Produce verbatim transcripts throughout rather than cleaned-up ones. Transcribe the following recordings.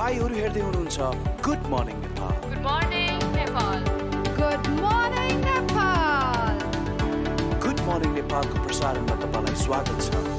आइहरु हेर्दै हुनुहुन्छ good morning Nepal good morning Nepal good morning Nepal good morning नेपालको प्रसारणमा तपाईलाई स्वागत छ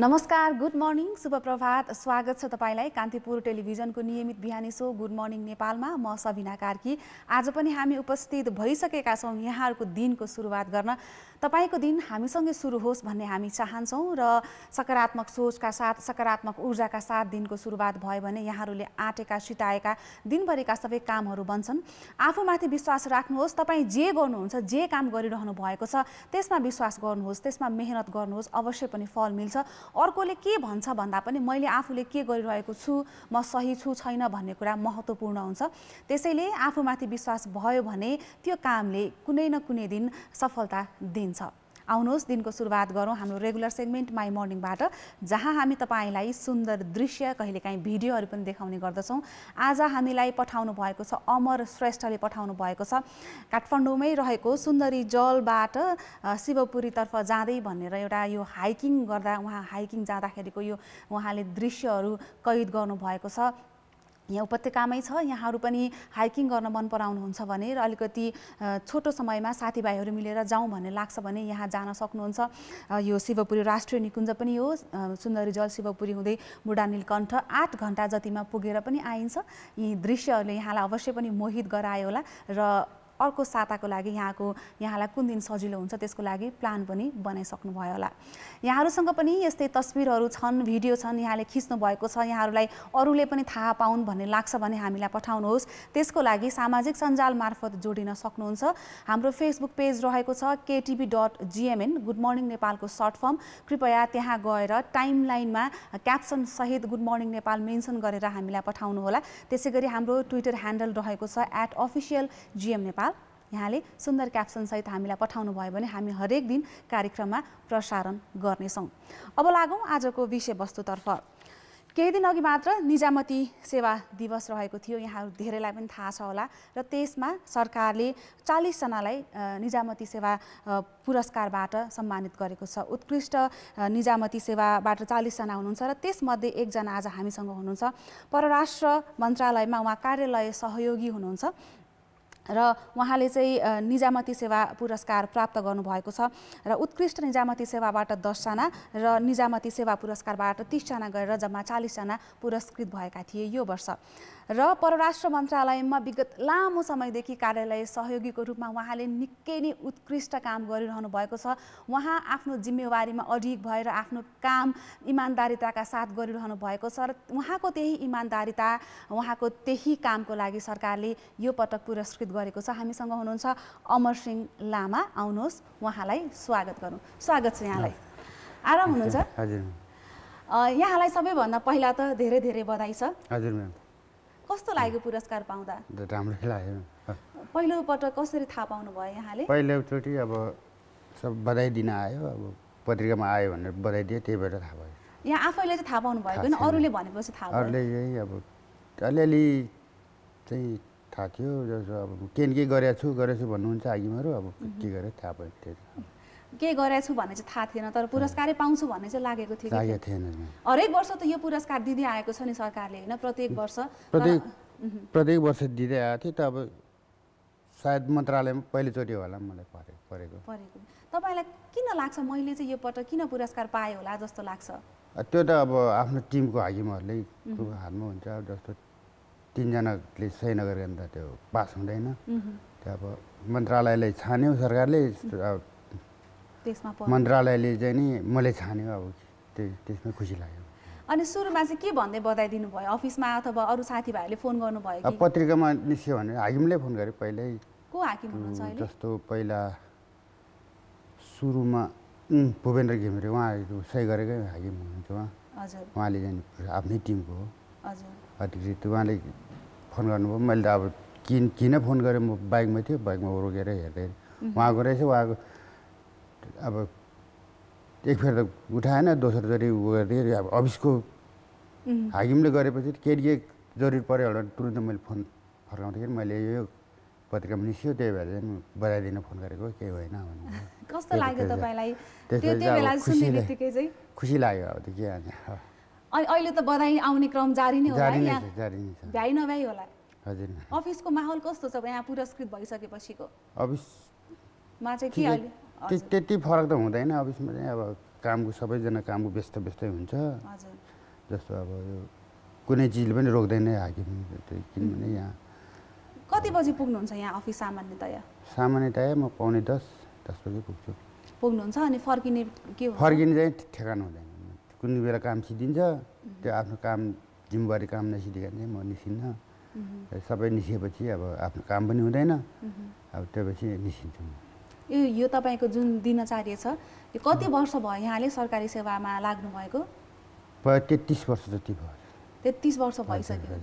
नमस्कार गुड मर्निङ शुभ प्रभात स्वागत छ तपाईलाई कान्तिपुर टेलिभिजनको नियमित बिहानी शो गुड मर्निङ नेपालमा म सबिना कार्की आज पनि हामी उपस्थित भइसकेका छौं यहाँहरुको दिनको सुरुवात गर्न तपाईको दिन हामीसँगै सुरु होस् भन्ने हामी चाहन्छौं र सकारात्मक सोचका साथ सकारात्मक ऊर्जाका साथ दिनको सुरुवात भयो भने यहाँहरुले आटेका सिटाएका दिनभरिका सबै कामहरु बन्छन् आफूमाथि विश्वास राख्नुहोस् तपाई जे गर्नुहुन्छ जे काम गरिरहनु भएको छ त्यसमा विश्वास गर्नुहोस् त्यसमा मेहनत गर्नुहोस् अवश्य पनि फल मिल्छ अर्कोले के भन्छ भन्दा पनि मैले आफूले के गरिरहेको छु म सही छु छैन भन्ने कुरा महत्त्वपूर्ण हुन्छ त्यसैले आफूमाथि विश्वास भयो भने त्यो कामले कुनै न कुनै दिन सफलता दिन्छ आउनुहोस् दिनको सुरुवात गरौँ हाम्रो रेगुलर सेगमेन्ट माई मर्निङबाट जहाँ हामी तपाईलाई सुन्दर दृश्य कहिलेकाहीँ भिडियोहरू पनि देखाउने गर्दछौं आज हामीलाई पठाउनु भएको छ अमर श्रेष्ठले पठाउनु भएको छ काठमाडौँमै रहेको सुन्दरी जलबाट शिवपुरी तर्फ जाँदै भनेर एउटा यो हाइकिङ गर्दा उहाँ हाइकिङ जाँदाखेरिको यो उहाँले दृश्यहरू कैद गर्नु भएको छ यहाँ उपत्यकामै छ यहाँहरु पनि हाइकिङ गर्न मन पराउनुहुन्छ भने र अलिकति छोटो समयमा साथीभाइहरु मिलेर जाउँ भन्ने लाग्छ भने यहाँ जान सक्नुहुन्छ यो शिवपुरी राष्ट्रिय निकुञ्ज पनि हो सुन्दरी जल शिवपुरी हुँदै बुढा नीलकण्ठ आठ घण्टा जतिमा पुगेर पनि आइन्छ यी दृश्यहरुले यहाँलाई अवश्य पनि मोहित गरायो होला र अर्को साताको लागि यहाँको यहाँलाई कुन दिन सजिलो हुन्छ त्यसको लागि प्लान पनि बनाइसक्नु भयो होला यहाँहरुसँग पनि यस्तै तस्बिरहरू छन् भिडियो छन् यहाँले खिच्नु भएको छ यहाँहरुलाई अरूले पनि थाहा पाउन् भन्ने लाग्छ भने हामीलाई पठाउनुहोस् त्यसको लागि सामाजिक सञ्जाल मार्फत जोडिन सक्नुहुन्छ हाम्रो फेसबुक पेज रहेको छ k t v dot g m n good morning नेपालको सर्ट फर्म कृपया त्यहाँ गएर टाइमलाइनमा क्याप्सन सहित गुड मर्निङ नेपाल मेन्सन गरेर हामीलाई पठाउनु होला त्यसैगरी हाम्रो ट्विटर ह्यान्डल रहेको छ at official G M Nepal यहाँले सुन्दर क्याप्सन सहित हामीलाई पठाउनु भयो भने हामी हरेक दिन कार्यक्रममा प्रसारण गर्नेछौं अब लागौं आजको विषयवस्तुतर्फ केही दिन अघि मात्र निजामती सेवा दिवस रहेको थियो यहाँहरु धेरैलाई पनि थाहा छ होला र त्यसमा सरकारले चालीस जनालाई निजामती सेवा पुरस्कारबाट सम्मानित गरेको छ उत्कृष्ट निजामती सेवाबाट चालीस जना हुनुहुन्छ र त्यसमध्ये एक जना आज हामीसँग हुनुहुन्छ परराष्ट्र मन्त्रालयमा उहाँ कार्यालय सहयोगी हुनुहुन्छ र उहाँले चाहिँ निजामती सेवा पुरस्कार प्राप्त गर्नुभएको छ र उत्कृष्ट निजामती सेवाबाट दस जना र निजामती सेवा पुरस्कारबाट तीस जना गरेर जम्मा चालीस जना पुरस्कृत भएका थिए यो वर्ष र परराष्ट्र मन्त्रालयमा विगत लामो समयदेखि कार्यालय सहयोगीको रूपमा उहाँले निकै नै उत्कृष्ट काम गरिरहनु भएको छ उहाँ आफ्नो जिम्मेवारीमा अडिग भएर आफ्नो काम इमानदारीताका साथ गरिरहनु भएको छ र उहाँको त्यही इमानदारीता उहाँको त्यही कामको लागि सरकारले यो पटक पुरस्कृत गरेको छ हामीसँग हुनुहुन्छ अमर सिंह लामा आउनुहोस् उहाँलाई स्वागत गरौँ स्वागत छ यहाँलाई आराम हुनुहुन्छ हजुर यहाँलाई सबैभन्दा पहिला त धेरै धेरै बधाई छ हजुर म्याम कस्तो लाग्यो पुरस्कार पाउँदा राम्रो लाग्यो पहिलो पटक कसरी थाहा पाउनु भयो यहाँले पहिलोचोटी अब सब बधाई दिन आयो अब पत्रिकामा आयो भनेर बधाई दिए त्यही भएर थाहा भयो यहाँ आफैले चाहिँ थाहा पाउनु भएको नि अरूले भनेपछि थाहा भयो अरूले यही अब अलिअलि चाहिँ थाहा थियो जस्तो अब केन के गरेछु छु गरेछु भन्नुहुन्छ आगीमाहरू अब के गरे थाहा भयो त्यही के गरेछु भन्ने चाहिँ थाहा थिएन तर पुरस्कारै पाउँछु भन्ने चाहिँ लागेको थियो लागेको थिएन हरेक वर्ष त यो पुरस्कार दिँदै आएको छ नि सरकारले हैन प्रत्येक वर्ष प्रत्येक प्रत्येक वर्ष दिँदै आएको थियो त अब सायद मन्त्रालयमा पहिलोचोटि होला मलाई परेको परेको परेको तपाईलाई किन लाग्छ मैले चाहिँ यो पटक किन पुरस्कार पाए होला जस्तो लाग्छ त्यो त अब आफ्नो टिमको हाकिमहरुले हातमा हुन्छ जस्तो तीन जनाले सही नगरेन त त्यो पास हुँदैन त्यो अब मन्त्रालयले छान्यो सरकारले मन्त्रालयले चाहिँ नि मैले छान्यो अब त्यसमा खुसी लाग्यो अनि सुरुमा चाहिँ के भन्दै बधाई दिनुभयो अफिसमा अथवा अरू साथीभाइहरूले फोन गर्नुभयो कि पत्रिकामा निस्क्यो भने हाकिमले फोन गरे पहिल्यै को हाकिम हुनुहुन्छ अहिले जस्तो पहिला सुरुमा भुपेन्द्र घिमिरे उहाँहरू सही गरेकै हाकिम हुनुहुन्छ उहाँ हजुर उहाँले चाहिँ आफ्नै टिमको हो हजुर अधिकृत उहाँले फोन गर्नुभयो मैले त अब किन किन फोन गरेँ म बाइकमा थियो बाइकमा रोकेर हेर्दै उहाँको रहेछ उहाँको अब एक फेर त उठाएन दोस्रोचोटि उ गर्दै अब अफिसको हाकिमले गरेपछि के के जरुरी पऱ्यो होला तुरुन्त मैले फोन फर्काउँदाखेरि मैले यो पत्रकारिता निश्चित है वैसे बड़ा दिन फोन करेगा क्या हुआ है ना कौन-सा लाइक तो पहला ही तेरे वेला सुनी रहती के जाई खुशी लाएगा तो क्या है और और ये तो बड़ा ही आउने क्रम जारी नहीं हो रहा है या जारी ना वही होला है ऑफिस को माहौल कौन सा सब यहाँ पूरा स्क्रिप्ट बाई सके पश्ची को ऑफिस माँ चाहिए क्या है तेरी फरक तो होता है ना ऑफिस में अब काम को सब जना काम को बेस्ट बेस्ट है उनका जस्ट अब कुने चीज बने रोक देने आगे किन्होंने यहाँ कौन-सी बजे पुगनों से यहाँ ऑफिस सामान्यतया सामान्यतया मैं पौने दस दस बजे पुगचू पुगनों से अन्य फर्क ही नहीं क्यों फर्क ही नहीं जाए ठेकाना हो जाए कुन्ही वेला काम सीधी जा तो आपने काम जिम्मेवारी काम नहीं सीधी करने मौनी सीना सब निश्चित बच्ची अब आपने काम बनी हो जाए ना अब तो बच्ची निश्चित यो यो तपाईं को जुन दिनचर्या छ यो कति वर्ष भयो यहाँले सरकारी सेवामा लाग्नु भएको पैंतीस वर्ष जति भयो पैंतीस वर्ष भइसक्यो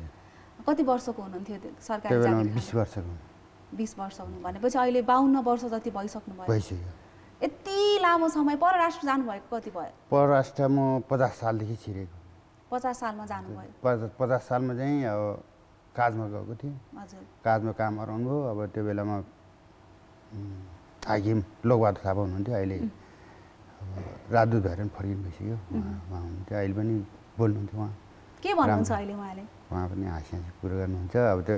कति वर्षको हुनुहुन्थ्यो सरकारी जागिर बीस वर्षको बीस वर्ष हुनु भनेपछि अहिले बाउन्न वर्ष जति भइसक्नु भयो भइसक्यो यति लामो समय परराष्ट्र जानु भएको कति भयो परराष्ट्रमा पचास साल देखि छिरेको पचास सालमा जानु भयो पचास सालमा चाहिँ काजमा गएको थिए हजुर काजमा काम गराउनु भयो अब त्यो बेलामा आगे लोग बात खाबा उन्होंने आइले रातों भरन फरीन बेची हो वहाँ उनके आइल बनी बोलने थे वहाँ क्या बात है आइले वाले वहाँ अपने आशियाँ से पूरा करने होंगे अब तो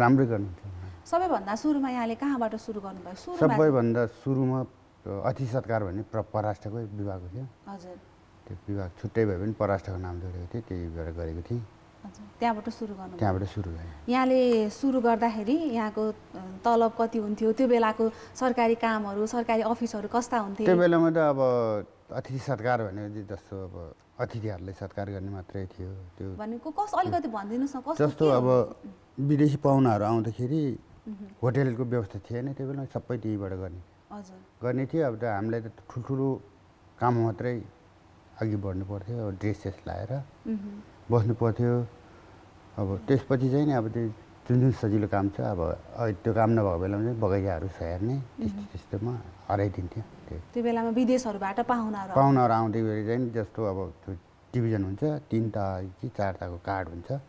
रामरे करने होंगे सबे बंदा शुरू में यहाँ ले कहाँ बाटो शुरू करने बाय शुरू में सबे बंदा शुरू में अति सत्कार बने पराष्ट्र को विवाह किया तो विवाह छुट्टे बने पराष्ट्र का नाम जोड़े त्याह बटो शुरू करना त्याह बटो शुरू है यहाँ ले शुरू करता है री यहाँ को तालाब का तीव्रती होती है बेला को सरकारी काम और सरकारी ऑफिस और कस्ता होती है बेला में तो अब अतिथि सरकार बने जिस अब अतिथि आले सरकार करने मात्रे थी तो बने को कॉस्ट ऑल का तो बंद नहीं ना कॉस्ट तो अब विदेशी पावन आ रहा हूँ तो खेरी होटल को व्यवस्था थी बसने पड़ते हो अब तेज पची जाए ना अब तो चुनचुन सजील काम चा अब इतना काम ना बागेला में बागेला आरु शहर ने इस सिस्टम में आरे दिन थे तो बेला में विदेश और बैठा पाहुना राव पाहुना राव देख रहे जाएं जस्ट तो अब डिवीजन होन्चा तीन ता की चार ता को कार्ड होन्चा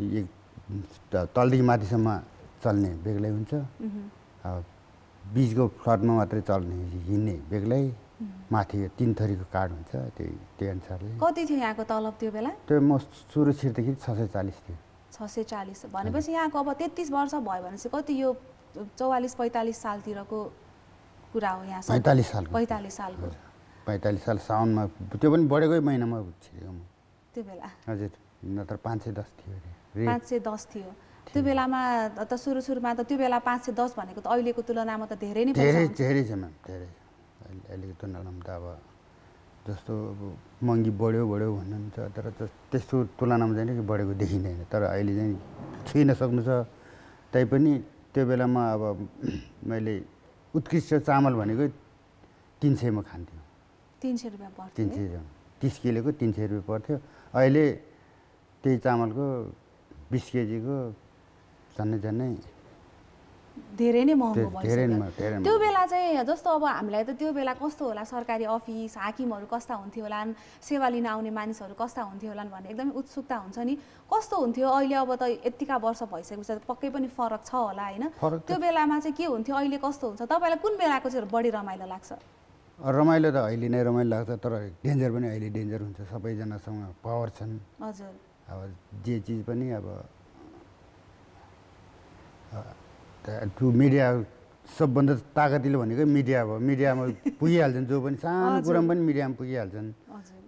ये ताल दी माती समा चलने बेगले होन्चा अब बीज को फ्लड में मात्रे चलने माथी तीन थरी को कार्ड होता है ते ते अंशाले कौन-सी थी यहाँ को तालाब थी बेला तो मस्त सूरज छिड़ते की छः से चालीस थी छः से चालीस बने बस यहाँ को अब तेतीस बार सब बॉय बने से कौन-सी यो चौवालीस पैंतालीस साल तीरा को पूरा हो यहाँ पैंतालीस साल पैंतालीस साल को पैंतालीस साल साउंड में तो बन बड़े कोई महीना में कुछ थी तो बेला में तो सूरज सूरज में तो तो बेला पांच से दस बने को तो ऑयले को तुलना में तो देहरे नहीं देहरे देहरे जमें देहरे ऐलिक तो नलम दावा जस्तो मंगी बड़े बड़े होने में तो तेरा तो तेस्तु तुलना में जाने के बड़े को देखी नहीं है तेरा ऐलिक जाने छह न सकने सा ताइपनी ते बेला में अब मेले उत्कृष्ट चामल बने को तीन से में खाने हो तीन से रुपए पड़ते तीन से जाम तीस किले को तीन से रुपए पड़ते हो ऐले ते चामल को बीस केजी को जाने जाने धेरे नहीं माहौल बॉयस त्यो बेला जाए दोस्तों अब हमले तो त्यो बेला कौन सा होला सरकारी ऑफिस आकी मरु कौस्ता उन्हें होला सेवाली ना उन्हें मानिस और कौस्ता उन्हें होला वाले एकदम उत्सुकता उनसे नहीं कौस्ता उन्हें और ये अब तो इतनी का बॉर्स बॉयस है कुछ पक्के पनी फरक था होला है ना त्यो बेला माचे क्यों उन्हें और तो मीडिया सब बंदर ताकतीले बने के मीडिया वो मीडिया में पुई आलजन जो बने सांग पुरम बन मीडिया में पुई आलजन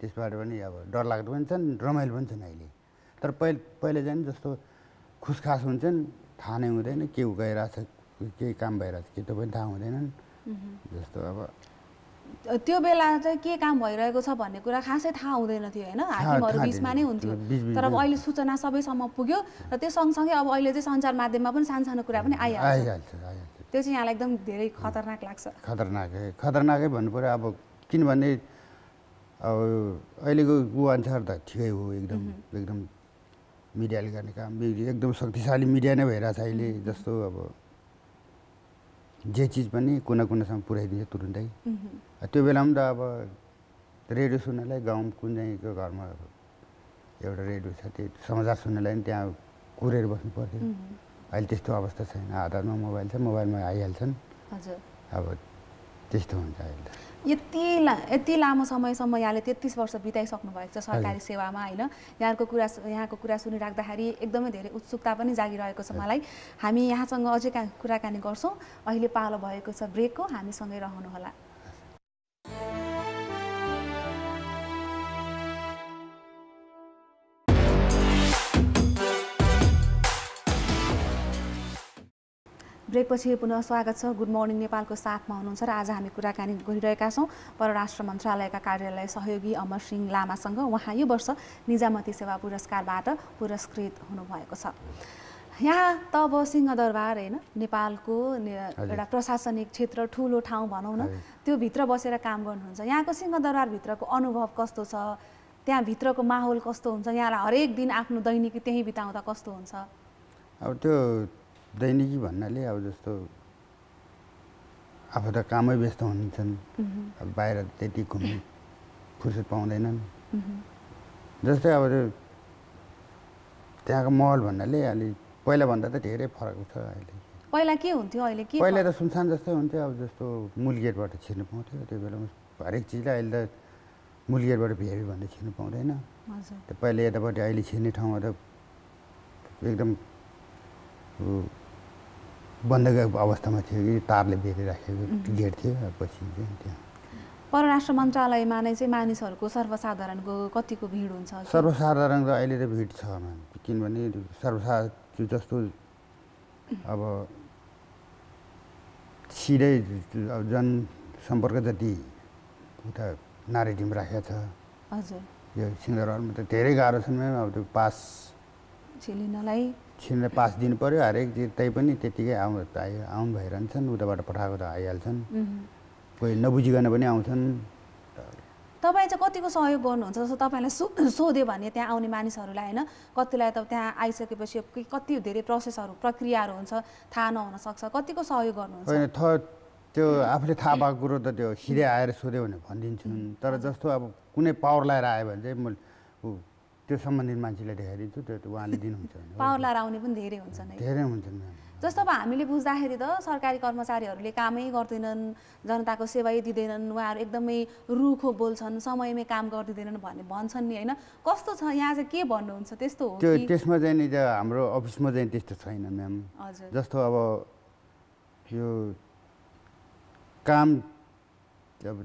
इस बारे बने यार डॉल लागत बने सन ड्रामेल बने सन आइले तर पहले पहले जाने जस्तो खुश खास बने सन थाने में देने क्यों गए रात के काम गए रात के तो बने थाने में देने जस्तो अब त्यो बेला चाहिँ के काम भइरहेको छ भन्ने कुरा खासै थाहा हुँदैन थियो हैन हामीहरु बीचमा नै हुन्थ्यो तर अब अहिले सूचना सबैसम्म पुग्यो र त्यो सँगसँगै अब अहिले चाहिँ सञ्चार माध्यममा पनि सानसानो कुरा पनि आइहाल्छ त्यो चाहिँ यहाँलाई एकदम धेरै खतरनाक लाग्छ खतरनाकै खतरनाकै भन्नुपर्यो अब किनभने अब अहिलेको यो आन्सर त ठिकै हो एकदम एकदम मिडियाले गर्ने काम एकदम शक्तिशाली मिडिया नै भइरहेछ अहिले जस्तो अब जे चीज बनी कुना कुना साम पूरा ही दिया तुरंत ही अत्यंत बेलाम दा अब रेडियो सुनने लाये गांव कुन्जे के गांव में ये वाला रेडियो साथी समाचार सुनने लाये इंतजार कुरेर बसने पड़े अहिले त्यस्तो अवस्था छैन आधारमा मोबाइल छ मोबाइलमा आइहाल्छन् हजुर अब त्यस्तो हुन्छ अहिले यति यति लामो समयसम्म यहाँले तेत्तीस वर्ष बिताइसक्नु भएको छ सरकारी सेवामा हैन यहाँको कुरा यहाँको कुरा सुनिराख्दाखेरि एकदमै धेरै उत्सुकता पनि जागिरहेको छ मलाई हामी यहाँसँग अझै कुराकानी गर्छौं अहिले पालो भएको छ ब्रेकको हामीसँगै रहनु होला ब्रेक पछि पुनः स्वागत छ गुड मर्निङ नेपालको साथमा हुनुहुन्छ र आज हामी कुराकानी गरिरहेका छौं परराष्ट्र मन्त्रालयका कार्यालय सहयोगी अमर सिंह लामासँग उहाँ यो वर्ष निजामती सेवा पुरस्कारबाट पुरस्कृत हुनुभएको छ यहाँ त अब सिंहदरबार हैन नेपालको एउटा प्रशासनिक क्षेत्र ठूलो ठाउँ भनौं न त्यो भित्र बसेर काम गर्नुहुन्छ यहाँको सिंहदरबार भित्रको अनुभव कस्तो छ त्यहाँ भित्रको माहौल कस्तो हुन्छ यहाँलाई हरेक दिन आफ्नो दैनिकी त्यही बिताउँदा कस्तो हुन्छ अब त्यो दैनिकी भन्नाले अब जस्तो आफू त कामै व्यस्त हुन्छन् अब बाहिर त्यति घुम्नु फुर्सद पाउँदैनन् जस्तै अब त्यहाँको माहौल भन्नाले अलि पहिला भन्दा त धेरै फरक छ अहिले पहिला के हुन्थ्यो अहिले के पहिला त सुनसान जस्तै हुन्थ्यो अब जस्तो मूल गेटबाट छिर्नु पाउँथ्यो त्यो बेलामा हरेक चिजलाई अहिले त मूल गेटबाट भिआइपी भन्दै छिर्नु पाउँदैन हजुर त्यो पहिला यतापट्टि अहिले छिर्ने ठाउँमा त एकदम बन्द गरेको अवस्थामा थियो कि तारले बेरिराखेको गेट थियो पछि चाहिँ त्यहाँ परराष्ट्र मन्त्रालयमा नै चाहिँ मानिसहरुको सर्वसाधारणको कतिको भिड हुन्छ सर्वसाधारणको अहिले त भिड छ किनभने सर्वसाधारण जस्तो अब सिधै जनसम्पर्क जति उता नारी टिम राखेको छ हजुर यो सिंहदरबारमा त धेरै गाह्रो छ नि अब त्यो पास छिलिनलाई छिनले पास दिन पर्यो हरेक त्यतै पनि त्यतिकै आउँ आउँ भइरन्छन् उताबाट पठाएको त आइहाल्छन् कोही नबुझिकन पनि आउँछन् तपाई चाहिँ कतिको सहयोग गर्नुहुन्छ जस्तो तपाईलाई सोध्यो भने त्यहाँ आउने मानिसहरूलाई हैन कतिलाई त त्यहाँ आइसकेपछि कति धेरै प्रोसेसहरु प्रक्रियाहरु हुन्छ थाहा नहुन सक्छ कतिको सहयोग गर्नुहुन्छ हैन त्यो आफूले थाहा भएको कुरा त त्यो सिधै आएर सोध्यो भने भन्दिन्छन् तर जस्तो अब कुनै पावर लाएर आयो भने चाहिँ म त्यो सम्बन्धित मान्छेले देखाइदिन्छु त्यो उहाँले दिनुहुन्छ पावर लाएर आउने पनि धेरै हुन्छन् है धेरै हुन्छन् जस्तो अब हामीले बुझ्दाखेरि त सरकारी कर्मचारीहरूले कामै गर्दैनन् जनताको सेवाई दिदैनन् उहाँहरू एकदमै रुखो बोल्छन् समयमै काम गर्दिदैनन् भन्ने भन्छन् नि हैन कस्तो छ यहाँ चाहिँ के भन्नुहुन्छ त्यस्तो हो कि त्यसमा चाहिँ नि हाम्रो अफिसमा चाहिँ त्यस्तो छैन म्याम हजुर जस्तो अब यो काम अब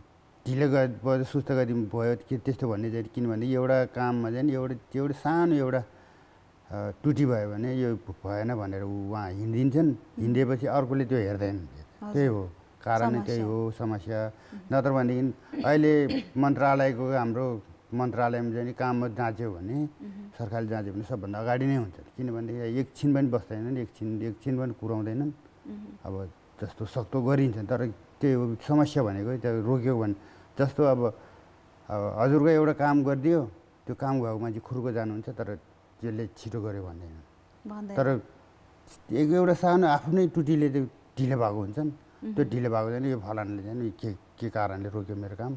ढिलो गए सुस्त गरी भयो त्यस्तो भन्ने चाहिँ किनभने एउटा काममा चाहिँ एउटा एउटा सानो एउटा टुटी भयो भने यो भएन भनेर उहाँ हिँडिन्छन् हिँडेपछि अर्कोले त्यो हेर्दैन त्यही हो कारण त्यही हो समस्या नत्र भनेदेखि अहिले मन्त्रालयको हाम्रो मन्त्रालयमा चाहिँ काममा जाँच्यो भने सरकारले जाँच्यो भने सबभन्दा अगाडि नै हुन्छ किनभने एकछिन पनि बस्दैनन् एकछिन एकछिन पनि कुराउँदैनन् अब जस्तो सक्दो गरिन्छन् तर त्यो समस्या भनेको त्यो रोक्यो भने जस्तो अब हजुरको एउटा काम गरिदियो त्यो काम भएको मान्छे खुर्को जानुहुन्छ तर त्यसले छिटो गर्यो भन्दैन तर एक एउटा सानो आफ्नै टुटीले त्यो ढिलो भएको हुन्छन् त्यो ढिलो भएको चाहिँ यो फलानले चाहिँ के के कारणले रोक्यो मेरो काम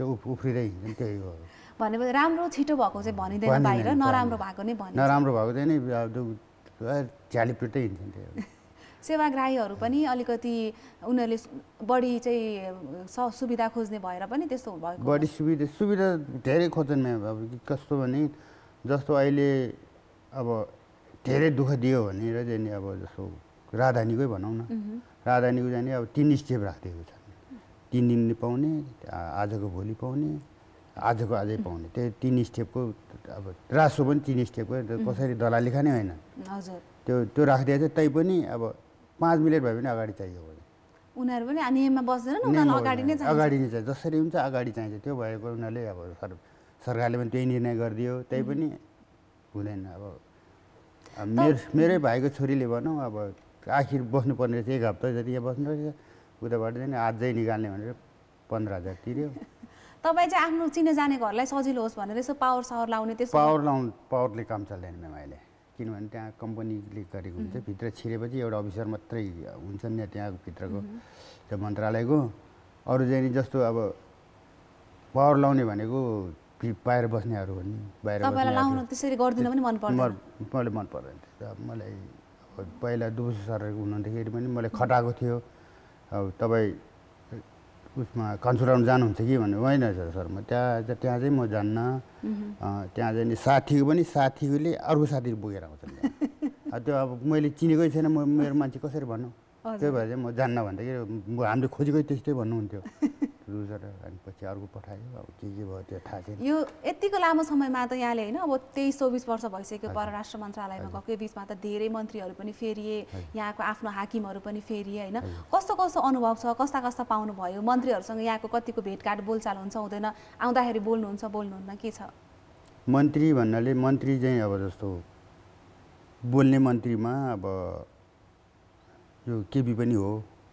त्यो उफ्रिँदै हिँड्छन् त्यही हो भनेपछि राम्रो छिटो भएको चाहिँ भनिदैन बाहिर नराम्रो भएको नै भन्छ नराम्रो भएको चाहिँ नि झ्याली पिट्दै हिँड्छन् त्यही हो सेवाग्राहीहरु पनि अलिकति उनीहरुले बढी चाहिँ सुविधा खोज्ने भएर पनि त्यस्तो भएको बढी सुविधा सुविधा धेरै खोज्छन् अब कस्तो भने जस्तो अहिले अब धेरै दुःख दियो भनेर चाहिँ अब जस्तो राजधानीकै भनौँ न राजधानीको जाने अब तीन स्टेप राखिदिएको छ तीन दिनले पाउने आजको भोलि पाउने आजको आजै पाउने त्यो तीन स्टेपको अब रासो पनि तीन स्टेपको कसरी दलाली खाने होइन हजुर त्यो त्यो राखिदिएको चाहिँ तै पनि अब पाँच मिनट भयो भने अगाडि चाहियो भने उनीहरु पनि नियममा बस्दैनन् उनीहरु अगाडि नै चाहिन्छ अगाडि नै चाहिन्छ जसरी हुन्छ अगाडि चाहिन्छ त्यो भएको उनीहरुले अब सरकारले पनि त्यही निर्णय गरिदियो त्यही पनि हुँदैन अब मेरो मेरै भाइको छोरीले भनौँ अब आखिर बस्नुपर्ने रहेछ एक हप्ता जति यहाँ बस्नु रहेछ उताबाट चाहिँ आजै निकाल्ने भनेर पन्ध्र हजार तिर्यो तपाईँ चाहिँ आफ्नो चिने जाने घरलाई सजिलो होस् भनेर यसो पावर सावर लाउने त्यसो पावर लाउनु पावरले काम चल्दैन म्याम अहिले किनभने त्यहाँ कम्पनीले गरेको हुन्छ भित्र छिरेपछि एउटा अफिसर मात्रै हुन्छन् नि त्यहाँ भित्रको त्यो मन्त्रालयको अरू चाहिँ नि जस्तो अब पावर लाउने भनेको बाहिर बस्नेहरू हो नि बाहिर बस्नेहरू मलाई मन पर्दैन मलाई पहिला दुबुसी सर हुनुहुन्थ्यो पनि मैले खटाएको थियो अब तपाई उसमा कन्सल्ट जानुहुन्छ कि भन्नु होइन सर म त्यहाँ त्यहाँ चाहिँ म जान्न त्यहाँ चाहिँ नि साथीको पनि साथीले अरु साथी बोकेर आउँछ त्यो अब मैले चिनेकै छैन म मेरो मान्छे कसरी भन्नु त्यही भएर चाहिँ म जान्न भन्दै के हामीले खोजेको त्यस्तै भन्नुहुन्थ्यो रुजर अनि पछि अर्को पठायो अब के के भयो त्यो थाहा छैन यो यतिको लामो समयमा त यहाँले हैन अब तेइस चौबिस वर्ष भइसक्यो परराष्ट्र मन्त्रालयमा गएको बीचमा त धेरै मन्त्रीहरु पनि फेरिए यहाँको आफ्नो हाकिमहरु पनि फेरिए हैन कस्तो कस्तो अनुभव छ कस्ता कस्ता पाउनु भयो मन्त्रीहरुसँग यहाँको कतिको भेटघाट बोलचाल हुन्छ हुँदैन आउँदाखेरि बोल्नुहुन्छ बोल्नुहुन्न के छ मन्त्री भन्नाले मन्त्री चाहिँ अब जस्तो बोल्ने मन्त्रीमा अब यो केबी पनि हो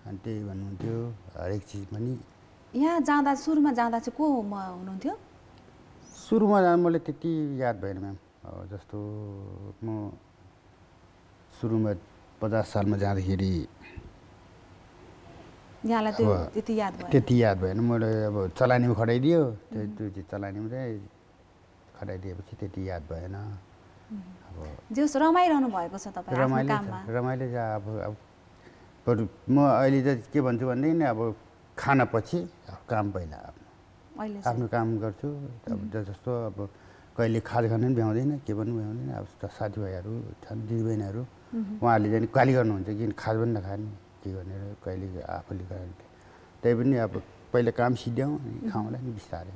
अनि त्यही भन्नुहुन्थ्यो हरेक चिज पनि यहाँ जाँदा सुरुमा जाँदा चाहिँ को हुनुहुन्थ्यो सुरुमा मलाई त्यति याद भएन म्याम जस्तो म सुरुमा पचास सालमा जाँदाखेरि यहाँलाई त्यो त्यति याद भएन त्यति याद भएन मैले अब चलानीमा खटाइदियो त्यो त्यो चाहिँ चलानीमा चाहिँ खटाइदिएपछि त्यति याद भएन अब जस रमाइरहनु भएको छ तपाईँ आफ्नो काममा रमाइले जा अब तर म अहिले चाहिँ के भन्छु भन्दै नि अब खाना पछि काम पहिला आफ्नो आफ्नो काम गर्छु अब जस्तो अब कहिले खाजा खान पनि भ्याउँदैन के पनि भ्याउँदैन अब साथीभाइहरू छन् दिदीबहिनीहरू उहाँहरूले चाहिँ गाली गर्नुहुन्छ किन खाजा पनि नखाने के भनेर कहिले आफूले गर्ने त्यही पनि अब पहिला काम सिध्याउँ अनि खाउँला नि बिस्तारै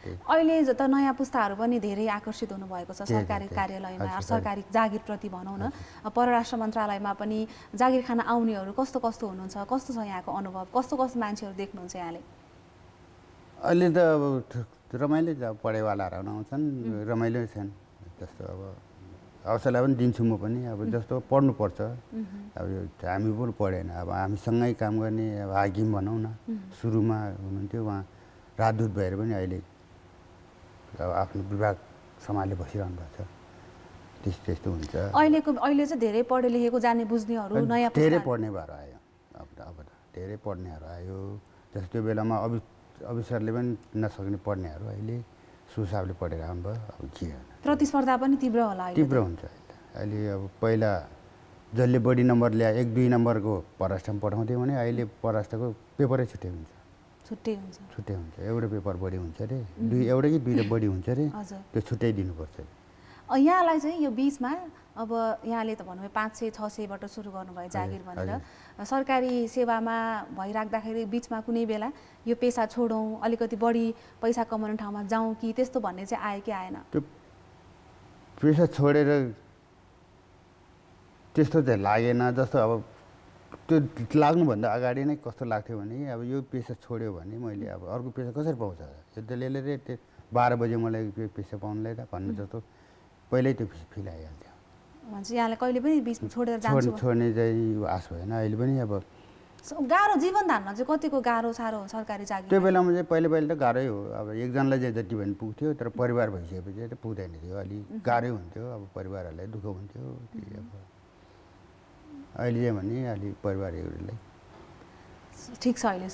अहिले त नयाँ पुस्ताहरू पनि धेरै आकर्षित हुनुभएको छ सरकारी कार्यालयमा सरकारी जागिरप्रति भनौँ न परराष्ट्र मन्त्रालयमा पनि जागिर खान आउनेहरू कस्तो कस्तो हुनुहुन्छ कस्तो छ यहाँको अनुभव कस्तो कस्तो मान्छेहरू देख्नुहुन्छ यहाँले अहिले त अब रमाइलो पढाइवालाहरू आउँछन् रमाइलो छन् जस्तो अब हौसला पनि दिन्छु म पनि अब जस्तो पढ्नुपर्छ अब हामी पनि पढेन अब हामीसँगै काम गर्ने अब हाकिम भनौँ न सुरुमा हुनुहुन्थ्यो उहाँ राजदूत भएर पनि अहिले अब आफ्नो विभाग सम्हाल्दै बसिरहनु भएको छ त्यस्तो त्यस्तो हुन्छ अहिलेको अहिले चाहिँ धेरै पढे लेखेको जाने बुझ्नेहरू नयाँ धेरै पढ्नेहरू आयो अब अब धेरै पढ्नेहरू आयो जस्तो बेलामा अब अफिसरले पनि नसक्ने पढ्नेहरू अहिले सुसाबले पढेर आउनुभयो अब के प्रतिस्पर्धा पनि तीव्र होला तीव्र हुन्छ अहिले अब पहिला जसले बढी नम्बर ल्याए एक दुई नम्बरको पराष्ट्रमा पठाउँथ्यो भने अहिले पराष्ट्रको पेपरै छुट्टै हुन्छ छुट्टै हुन्छ छुट्टै हुन्छ एउटा पेपर बढी हुन्छ रे दुई एउटा कि दुईटा बढी हुन्छ रे त्यो छुट्टै दिनुपर्छ यहाँलाई चाहिँ यो बीचमा अब यहाँले त भन्नुभयो पाँच सय छ सयबाट सुरु गर्नुभयो जागिर भनेर सरकारी सेवामा भइराख्दाखेरि बीचमा कुनै बेला यो पेसा छोडौँ अलिकति बढी पैसा कमाउने ठाउँमा जाउँ कि त्यस्तो भन्ने चाहिँ आयो कि आएन त्यो पेसा छोडेर त्यस्तो चाहिँ लागेन जस्तो अब त्यो लाग्नुभन्दा अगाडि नै कस्तो लाग्थ्यो भने अब यो पेसा छोड्यो भने मैले अब अर्को पेसा कसरी पाउँछ यो त लेले रे त्यो बाह्र बजे मलाई त्यो पेसा पाउनुलाई त भन्नु जस्तो पहिल्यै त्यो फिल आइहाल्थ्यो भन्छ यहाँलाई कहिले पनि बीचमा छोडेर जान्छु छोड्ने चाहिँ आश भएन अहिले पनि अब गाह्रो जीवन धान्न चाहिँ कतिको गाह्रो साह्रो हो सरकारी जागिर त्यो बेलामा चाहिँ पहिले पहिले त गाह्रै हो अब एकजनालाई चाहिँ जति भने पुग्थ्यो तर परिवार भइसकेपछि त पुग्दैन थियो अलिक गाह्रै हुन्थ्यो अब परिवारहरूलाई दुःख हुन्थ्यो अब अहिले भने अलि परिवारहरूलाई ठिक छ अहिले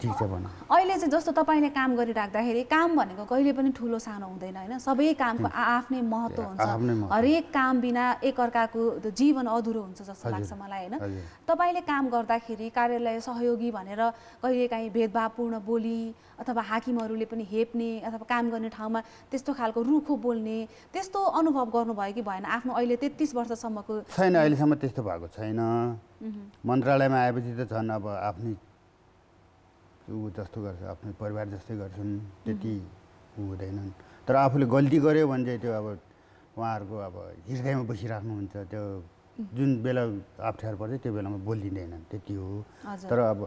ठिक छ भन अहिले चाहिँ जस्तो तपाईँले काम गरिराख्दाखेरि काम भनेको कहिले पनि ठुलो सानो हुँदैन हैन सबै कामको आफ्नै महत्त्व हुन्छ हरेक काम बिना एकअर्काको जीवन अधुरो हुन्छ जस्तो लाग्छ मलाई हैन तपाईले काम गर्दाखेरि कार्यालय सहयोगी भनेर कहिलेकाहीँ भेदभावपूर्ण बोली अथवा हाकिमहरूले पनि हेप्ने अथवा काम गर्ने ठाउँमा त्यस्तो खालको रुखो बोल्ने त्यस्तो अनुभव गर्नुभयो कि भएन आफ्नो अहिले तेत्तीस वर्षसम्मको छैन अहिलेसम्म त्यस्तो भएको छैन मन्त्रालयमा आएपछि त झन् अब आफ्नो ऊ जस्तो गर्छ आफ्नो परिवार जस्तै गर्छन् त्यति हुँदैनन् तर आफूले गल्ती गर्यो भने चाहिँ त्यो अब उहाँहरूको अब हृदयमा बसिराख्नुहुन्छ त्यो जुन बेला अप्ठ्यारो पर्छ त्यो बेलामा बोलिदिँदैनन् त्यति हो तर अब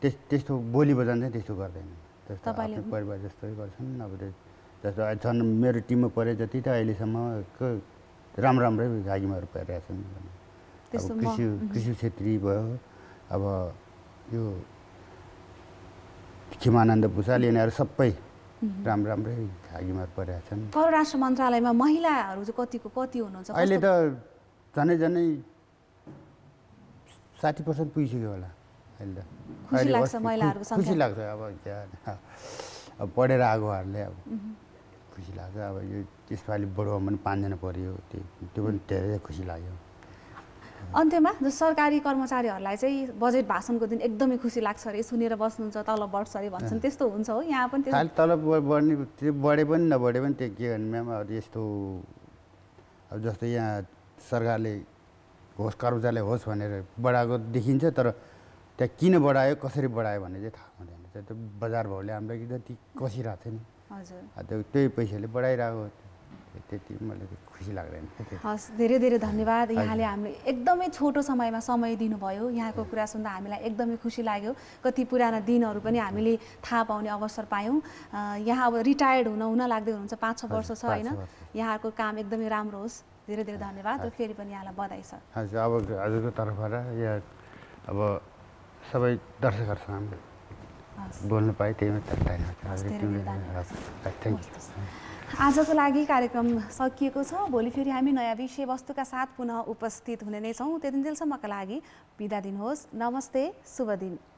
त्यस त्यस्तो बोली बजान चाहिँ त्यस्तो गर्दैनन् जस्तो आफ्नो परिवार जस्तै गर्छन् अब त्यो जस्तो झन् मेरो टिममा परे जति त अहिलेसम्म राम्रो राम्रै हाकिमहरू परिरहेछन् कृषि कृषि क्षेत्री भयो अब यो खिमानन्द भुषाल यिनीहरु सबै राम राम्रै थागीमार परेका छन्। परराष्ट्र मन्त्रालयमा महिलाहरु कतिको कति हुनुहुन्छ? अहिले त झनै झनै साठी प्रतिशत पुगिसक्यो होला। अहिले त खुसी लाग्छ महिलाहरुको संख्या। खुसी लाग्छ अब अब पढेर आगोहरुले अब खुसी लाग्छ। अब यो त्यसपालि बढाउन पाँचजना पर्यो त्यो पनि धेरै खुसी लाग्यो। अन्त्यमा जो सरकारी कर्मचारीहरुलाई चाहिँ बजेट भाषणको दिन एकदमै खुसी लाग्छ रे सुनेर बस्नुहुन्छ तलब बढ्छ रे भन्छन् त्यस्तो हुन्छ हो यहाँ पनि? खाली तलब बढ्ने त्यो बढे पनि नबढे पनि त्यो के गर्ने म्याम अब यस्तो अब जस्तो यहाँ सरकारले होस् कर्मचारीले होस् भनेर बढाएको देखिन्छ तर त्यहाँ किन बढायो कसरी बढायो भन्ने चाहिँ थाहा हुँदैन। त्यो बजार भाउले हामीलाई कि जति कसिरहेको छ नि हजुर त्यही पैसाले बढाइरहेको त्यति मलाई खुसी लाग्दैन। हस् धेरै धेरै धन्यवाद। यहाँले हामीले एकदमै छोटो समयमा समय दिनुभयो। यहाँको कुरा सुन्दा हामीलाई एकदमै खुसी लाग्यो। कति पुराना दिनहरू पनि हामीले थाहा पाउने अवसर पायौँ। यहाँ अब रिटायर्ड हुन हुन लाग्दै हुनुहुन्छ, पाँच छ वर्ष छ होइन? यहाँको काम एकदमै राम्रो होस्। धेरै धेरै धन्यवाद र फेरि पनि यहाँलाई बधाई छ। हजुर अब हजुरको तर्फबाट यहाँ अब सबै दर्शकहरूसँग बोल्नु पाए त्यही धन्यवाद। आजको लागि कार्यक्रम सकिएको छ। भोलि फेरि हामी नयाँ विषयवस्तुका साथ पुनः उपस्थित हुने नै छौँ। त्यति बेलसम्मका लागि बिदा दिनुहोस्। नमस्ते, शुभ दिन।